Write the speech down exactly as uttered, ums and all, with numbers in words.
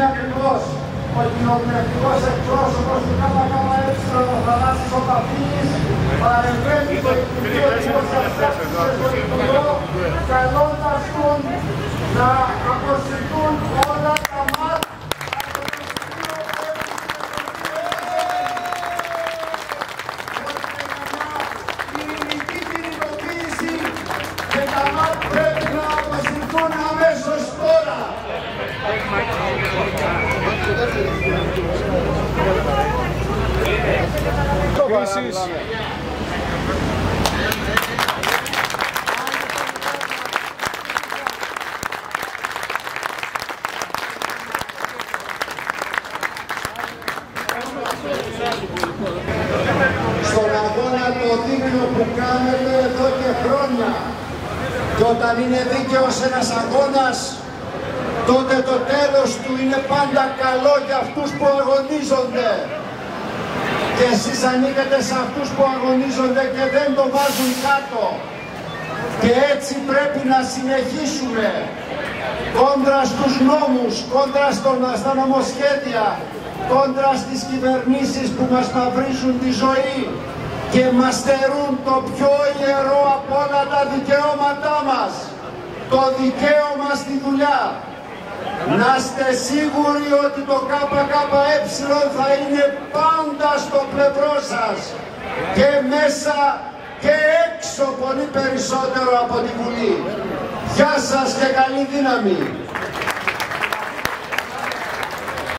είναι ακριβώς ο κοινοβουλευτικός εκπρόσωπος του ΚΚΕ ο Θανάσης ο Παπίδης παρεμβαίνει στο Υπουργείο Δημοσιοστάσης και στον Υπουργό καλώντας τον να αποσυρθούν όλα τα μάτια. Επίσης, στον αγώνα το δείγμα που κάνετε εδώ και χρόνια και όταν είναι δίκαιος ένας αγώνας, τότε το τέλος του είναι πάντα καλό για αυτούς που αγωνίζονται. Και εσείς ανήκετε σε αυτούς που αγωνίζονται και δεν το βάζουν κάτω. Και έτσι πρέπει να συνεχίσουμε κόντρα στους νόμους, κόντρα στα νομοσχέδια, κόντρα στις κυβερνήσεις που μας μαυρίζουν τη ζωή και μας στερούν το πιο ιερό από όλα τα δικαιώματά μας, το δικαίωμα στη δουλειά. Να είστε σίγουροι ότι το ΚΚΕ θα είναι πάντα στο πλευρό σας και μέσα και έξω πολύ περισσότερο από τη Βουλή. Γεια σας και καλή δύναμη!